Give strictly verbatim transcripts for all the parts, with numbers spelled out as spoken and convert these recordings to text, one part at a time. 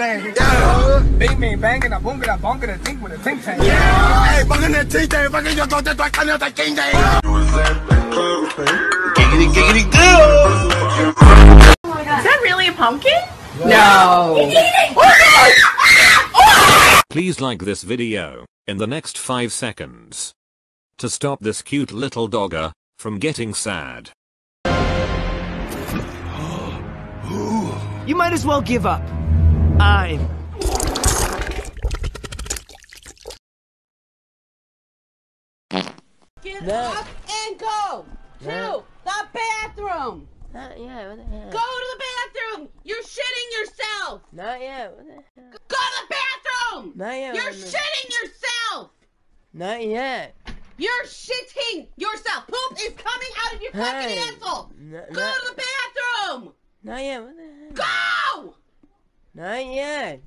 bang. Yeah. Big me banging, I'm booming, I'm bonking the tink with a tink tank. Yeah. Hey, bonking the tink tank, fucking your daughter, I can't know that king day. Giggity, giggity, go. Is that really a pumpkin? No. No. Please like this video in the next five seconds to stop this cute little dogger from getting sad. You might as well give up. I'm... Get no. up and go no. to the bathroom. Not yet. What the hell? Go to the bathroom. You're shitting yourself. Not yet. What the hell? Go to the bathroom. Not yet. You're shitting yourself. Not yet. You're shitting yourself. Poop is coming out of your fucking hey. asshole. No, go not... to the bathroom. Not yet. What the hell? Go! Not yet.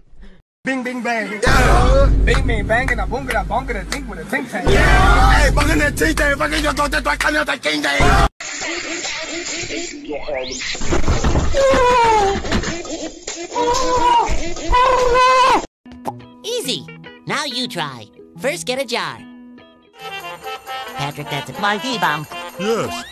Bing, bing, bang. Yeah. Bing, bing, bang, and I'm booming, I'm bonking the tink with a tink tank. Yeah. Hey, bonking the tink tank, fucking your daughter, I can't know the king day. Easy. Now you try. First, get a jar. Patrick, that's my D-bomb. Yes.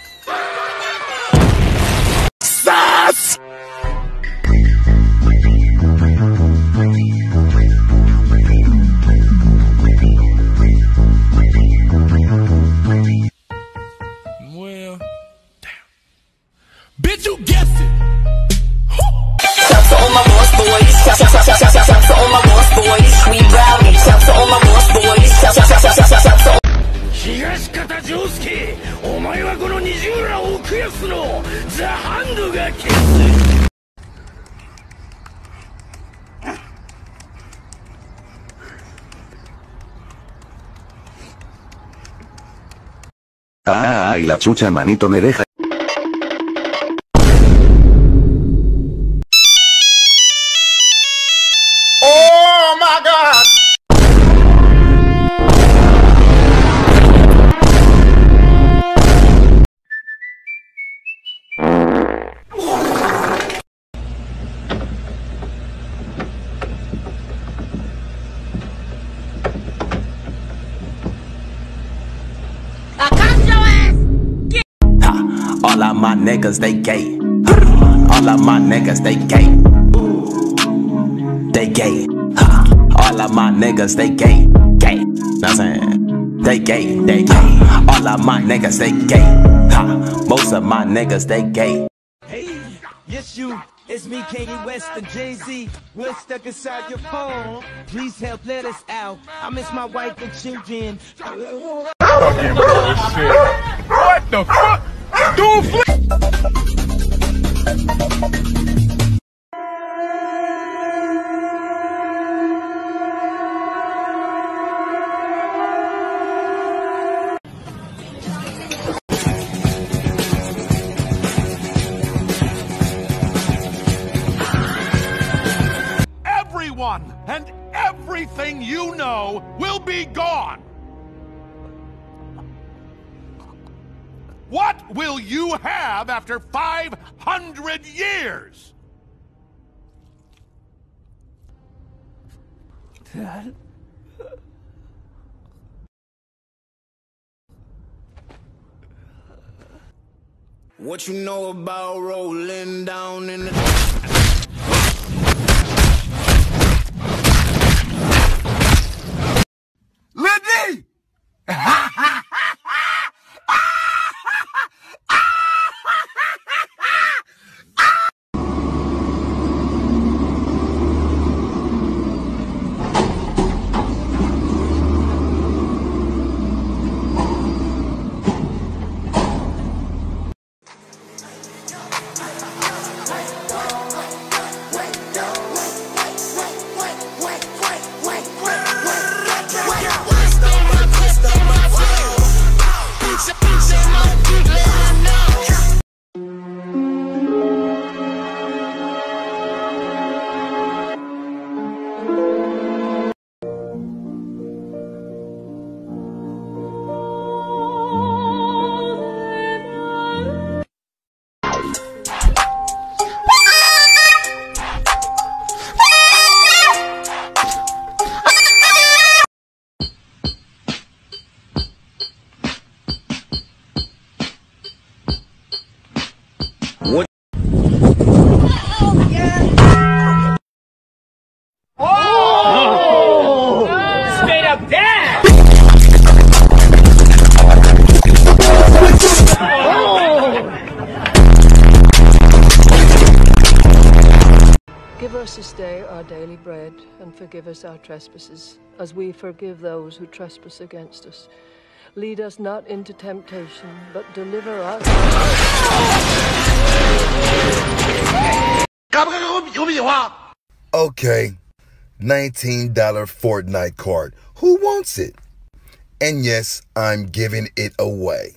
Bitch, you guessed it. Shout to all my boss boys. Shout, shout, shout, shout, shout, shout to all my boss boys. We rowdy. Shout to all my boss boys. Shout, shout, shout, shout, shout, shout to all my Ah, y la chucha manito me deja. All of my niggas, they gay. All of my niggas, they gay. They gay. All of my niggas, they gay. Gay. That's it. They gay. They gay. All of my niggas, they gay. Most of my niggas, they gay. Hey, yes you. It's me, Kanye West and Jay-Z. We're stuck inside your phone. Please help let us out. I miss my wife and children. Fucking bullshit. What the fuck? Do flip. Everyone and everything you know will be gone. What will you have after five hundred years? Dad? What you know about rolling down in the... Let's go. our daily bread, and forgive us our trespasses, as we forgive those who trespass against us. Lead us not into temptation, but deliver us. Okay, nineteen dollar Fortnite card. Who wants it? And yes, I'm giving it away.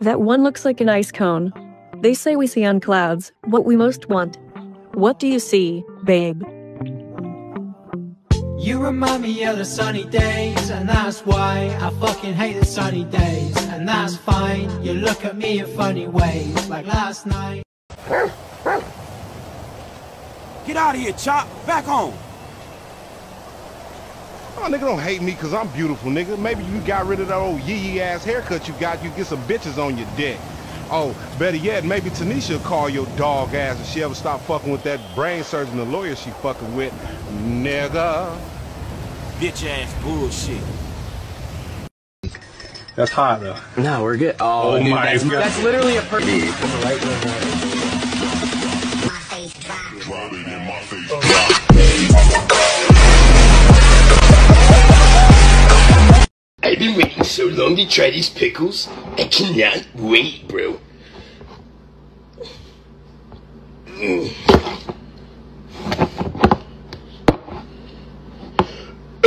That one looks like an ice cone. They say we see on clouds what we most want. What do you see, babe? You remind me of the sunny days, and that's why I fucking hate the sunny days. And that's fine, you look at me in funny ways, like last night. Get out of here, Chop! Back home! Oh, nigga, don't hate me because I'm beautiful, nigga. Maybe you got rid of that old yee-yee ass haircut you got, you get some bitches on your dick. Oh, better yet, maybe Tanisha will call your dog ass if she ever stop fucking with that brain surgeon, the lawyer she fucking with, nigga. Bitch ass bullshit. That's hot though. No, we're good. Oh, oh dude, my that's, God. That's literally a perfect. My face drop. Drop it in my face. Oh. I've been waiting so long to try these pickles. I cannot wait, bro. Mm.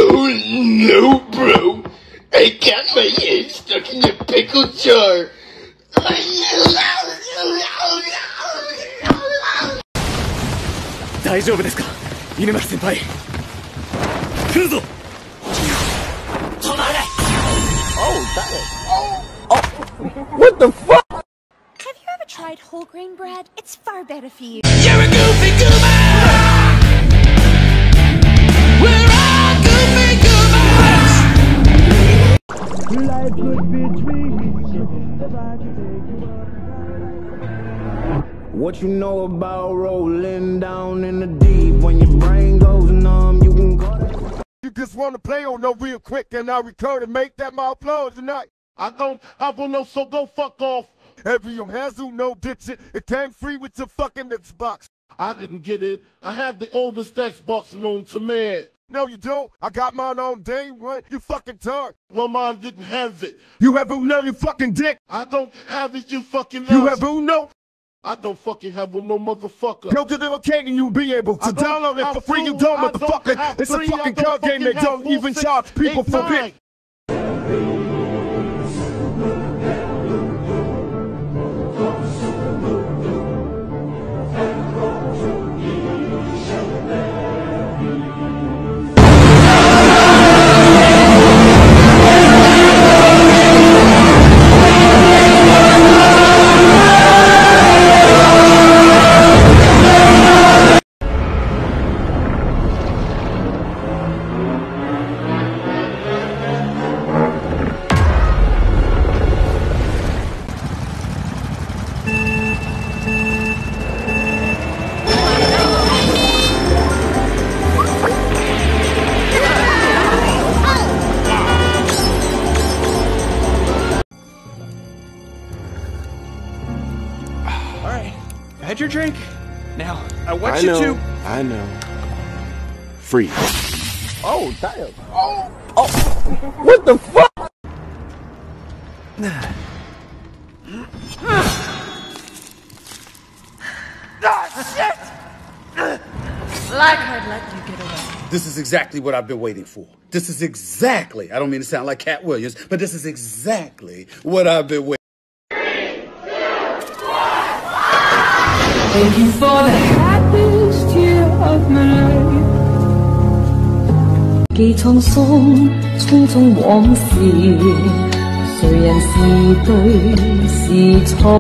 Oh no, bro. I got my hand stuck in the pickle jar. Oh, that is. Oh. What the fuck? Have you ever tried whole grain bread? It's far better for you. You're a goofy goober! We're all goofy goobers! Life could be dreams if I could take you up. What you know about rolling down in the deep? When your brain goes numb, you can call it. You just want to play on no real quick, and I recur to make that my applause tonight. I don't, I will know, so go fuck off. Every you has who no ditch it, it came free with your fucking Xbox. I didn't get it. I have the oldest Xbox known to man. No, you don't. I got mine on day one. You fucking tart. Well, mine didn't have it. You have Uno, you fucking dick. I don't have it, you fucking ass. You have Uno. I don't fucking have with no motherfucker. Go to the arcade and you'll be able to download it for free. You don't, motherfucker. It's a fucking card game. They don't even charge people for it. Had your drink. Now, I want I you know, to... I know. Free. Oh, damn. Oh. Oh. What the fuck? Ah, shit! Blackheart let you get away. This is exactly what I've been waiting for. This is exactly... I don't mean to sound like Cat Williams, but this is exactly what I've been waiting for. Thank you for the happiest year of my life. 既沧桑，匆匆往事，誰人是對是錯？